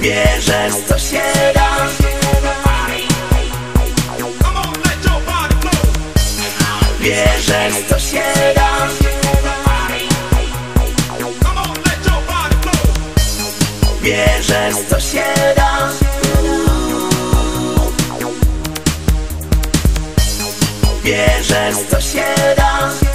bierzesz co się da. Bierzesz co się da. Bierzesz co się da. Bierzesz co się da.